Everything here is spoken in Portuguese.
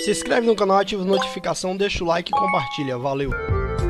Se inscreve no canal, ativa a notificação, deixa o like e compartilha. Valeu!